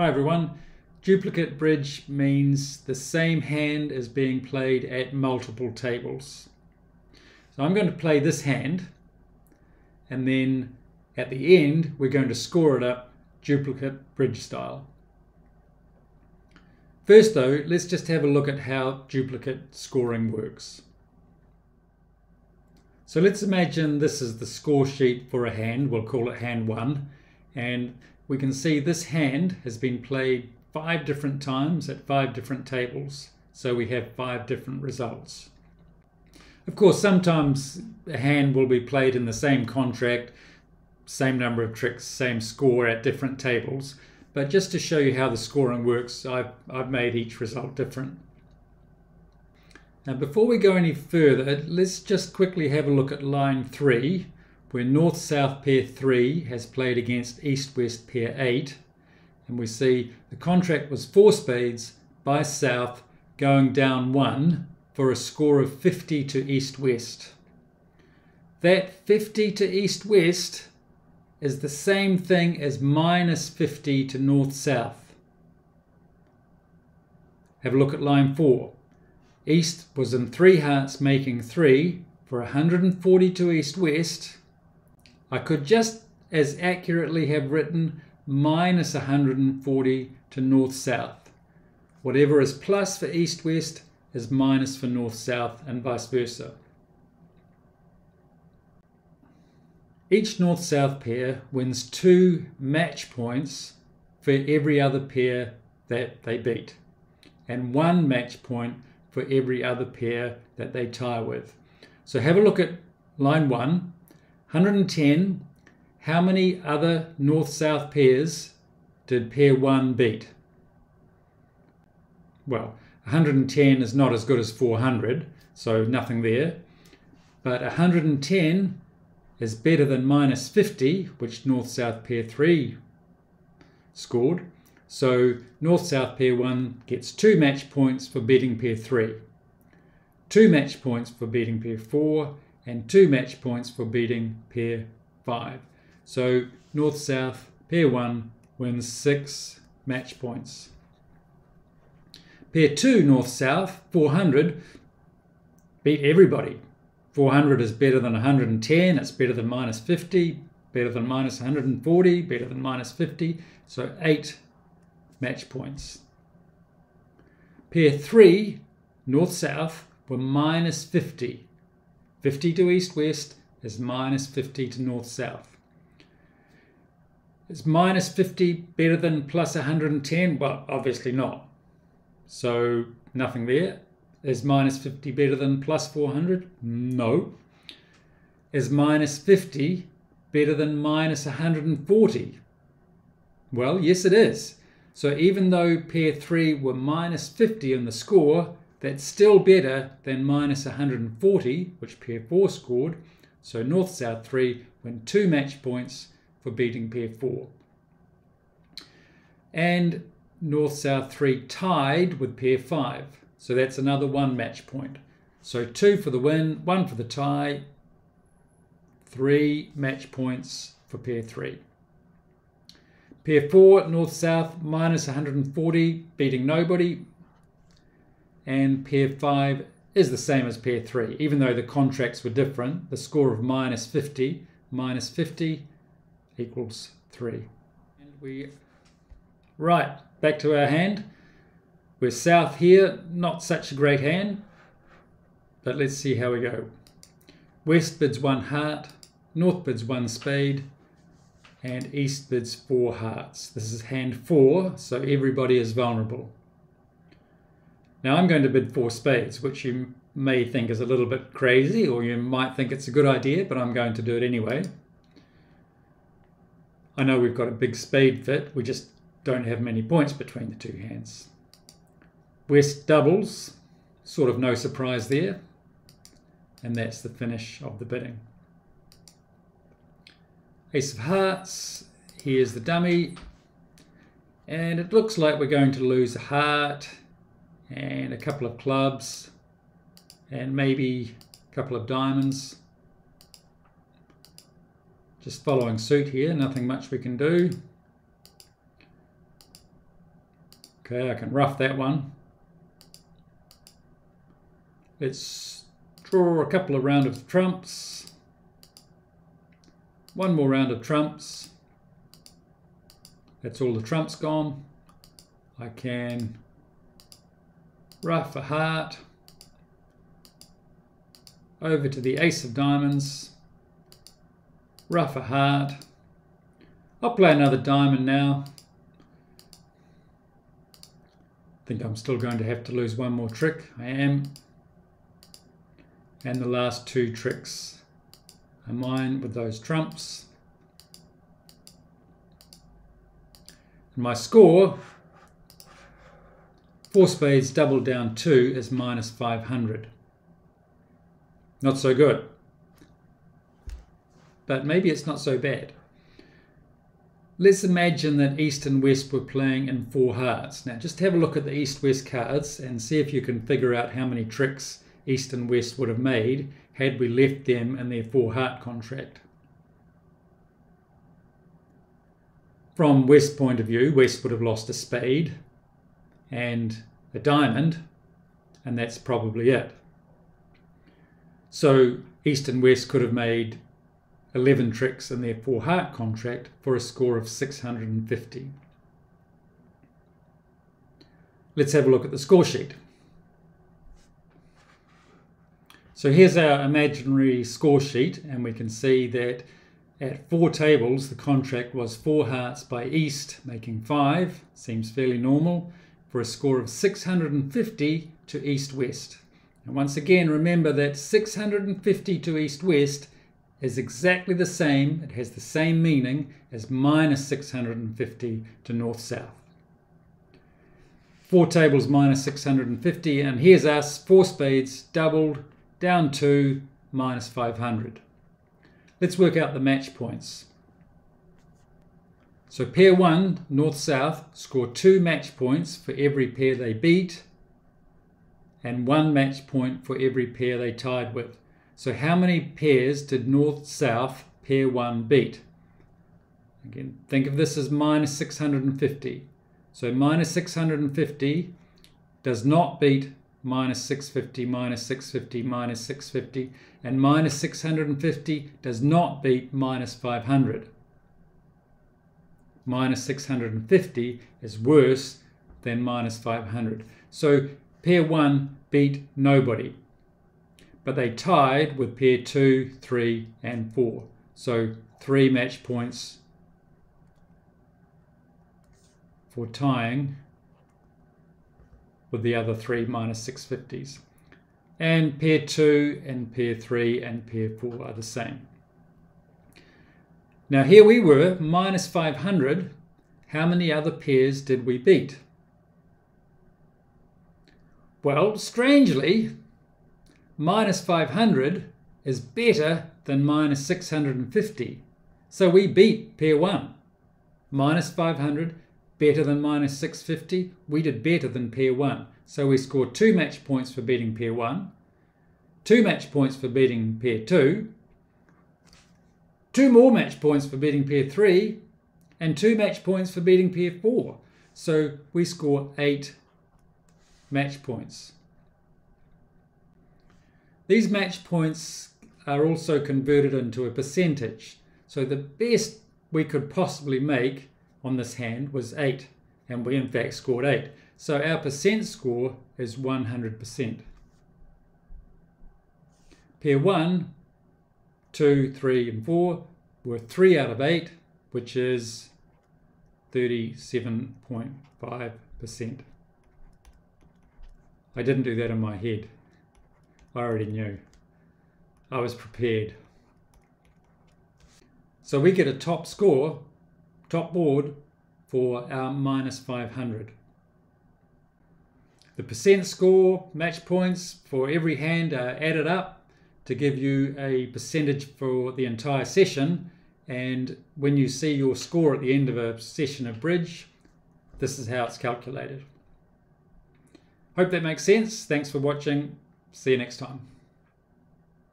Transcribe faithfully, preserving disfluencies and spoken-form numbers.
Hi everyone. Duplicate bridge means the same hand is being played at multiple tables. So I'm going to play this hand, and then at the end we're going to score it up duplicate bridge style. First though, let's just have a look at how duplicate scoring works. So let's imagine this is the score sheet for a hand. We'll call it hand one, and we can see this hand has been played five different times at five different tables, so we have five different results. Of course, sometimes a hand will be played in the same contract, same number of tricks, same score at different tables, but just to show you how the scoring works, I've, I've made each result different. Now, before we go any further, let's just quickly have a look at line three, where north-south pair three has played against east-west pair eight, and we see the contract was four spades by south going down one for a score of fifty to east-west. That fifty to east-west is the same thing as minus fifty to north-south. Have a look at line four. East was in three hearts making three for one hundred forty to east-west. I could just as accurately have written minus one hundred forty to north-south. Whatever is plus for east-west is minus for north-south, and vice versa. Each north-south pair wins two match points for every other pair that they beat, and one match point for every other pair that they tie with. So have a look at line one. one hundred ten, how many other north-south pairs did pair one beat? Well, one hundred ten is not as good as four hundred, so nothing there. But one hundred ten is better than minus fifty, which north-south pair three scored. So north-south pair one gets two match points for beating pair three, two match points for beating pair four, and two match points for beating pair five. So north-south pair one wins six match points. Pair two north-south, four hundred, beat everybody. four hundred is better than one hundred ten, it's better than minus fifty, better than minus one hundred forty, better than minus fifty, so eight match points. Pair three north-south were minus fifty. fifty to east-west is minus fifty to north-south. Is minus fifty better than plus one hundred ten? Well, obviously not. So nothing there. Is minus fifty better than plus four hundred? No. Is minus fifty better than minus one hundred forty? Well, yes it is. So even though pair three were minus fifty in the score, that's still better than minus one hundred forty, which pair four scored. So north-south three win two match points for beating pair four. And north-south three tied with pair five. So that's another one match point. So two for the win, one for the tie, three match points for pair three. Pair four, north-south, minus one hundred forty, beating nobody. And pair five is the same as pair three. Even though the contracts were different, the score of minus fifty, minus fifty equals three. And we, right, back to our hand. We're south here, not such a great hand, but let's see how we go. West bids one heart, north bids one spade, and east bids four hearts. This is hand four, so everybody is vulnerable. Now I'm going to bid four spades, which you may think is a little bit crazy, or you might think it's a good idea, but I'm going to do it anyway. I know we've got a big spade fit, we just don't have many points between the two hands. West doubles, sort of no surprise there, and that's the finish of the bidding. Ace of hearts, here's the dummy, and it looks like we're going to lose a heart, and a couple of clubs, and maybe a couple of diamonds. Just following suit here, nothing much we can do. Okay, I can rough that one. Let's draw a couple of round of trumps. One more round of trumps. That's all the trumps gone. I can rough a heart. Over to the ace of diamonds. Rough a heart. I'll play another diamond now. I think I'm still going to have to lose one more trick. I am. And the last two tricks are mine with those trumps. And my score, four spades doubled down two is minus five hundred. Not so good. But maybe it's not so bad. Let's imagine that East and West were playing in four hearts. Now just have a look at the East-West cards and see if you can figure out how many tricks East and West would have made had we left them in their four-heart contract. From West's point of view, West would have lost a spade and a diamond, and that's probably it. So East and West could have made eleven tricks in their four-heart contract for a score of six hundred fifty. Let's have a look at the score sheet. So here's our imaginary score sheet, and we can see that at four tables the contract was four hearts by East, making five, seems fairly normal, for a score of six hundred fifty to East-West. And once again, remember that six hundred fifty to East-West is exactly the same, it has the same meaning as minus six hundred fifty to north-south. Four tables minus six hundred fifty, and here's us, four spades doubled, down two, minus five hundred. Let's work out the match points. So pair one, north-south, score two match points for every pair they beat, and one match point for every pair they tied with. So how many pairs did north-south pair one beat? Again, think of this as minus six hundred fifty. So minus six hundred fifty does not beat minus six hundred fifty, minus six hundred fifty, minus six hundred fifty, and minus six hundred fifty does not beat minus five hundred. Minus six hundred fifty is worse than minus five hundred. So pair one beat nobody. But they tied with pair two, three, and four. So three match points for tying with the other three minus six hundred fifties. And pair two and pair three and pair four are the same. Now here we were, minus five hundred. How many other pairs did we beat? Well, strangely, minus five hundred is better than minus six hundred fifty. So we beat pair one. Minus five hundred, better than minus six hundred fifty. We did better than pair one. So we scored two match points for beating pair one, two match points for beating pair two, two more match points for beating pair three, and two match points for beating pair four. So we score eight match points. These match points are also converted into a percentage. So the best we could possibly make on this hand was eight, and we in fact scored eight. So our percent score is one hundred percent. Pair one, two, three, and four were three out of eight, which is thirty-seven point five percent. I didn't do that in my head. I already knew. I was prepared. So we get a top score, top board, for our minus five hundred. The percent score, match points for every hand are added up to give you a percentage for the entire session. And when you see your score at the end of a session of bridge, this is how it's calculated. Hope that makes sense. Thanks for watching. See you next time.